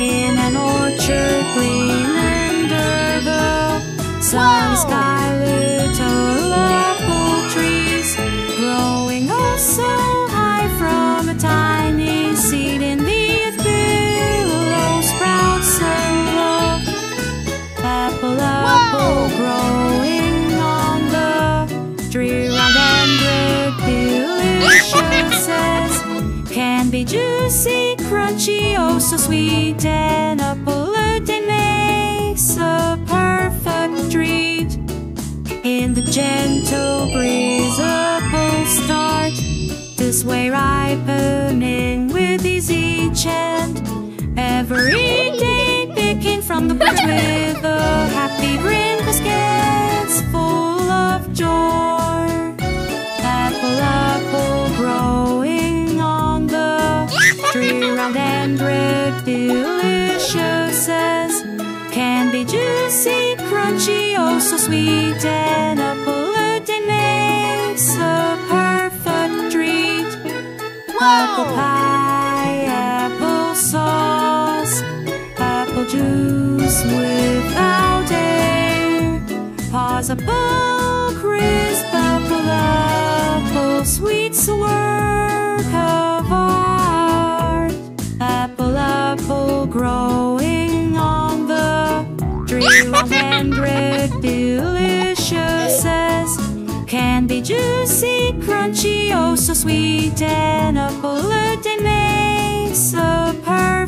in an orchard green under the sunny sky, little apple trees growing oh so high from a tiny seed in the earth below sprouts and low. Apple, apple growing on the tree round and delicious as can be, juicy, crunchy, oh so sweet. An apple a day makes a perfect treat. In the gentle breeze apples start this way, ripening with easy chant. Every day picking from the bush with a happy grin, baskets full of joy. Apple, apple growing on the tree round and red, delicious as can be, juicy, crunchy, oh so sweet. An apple a day makes a perfect treat. Apple pie, apple sauce, apple juice without air, possible crisp apple, apple sweet work of art. Apple, apple growing on the tree round and red, delicious as can be, juicy, crunchy, oh so sweet. An apple a day makes a perfect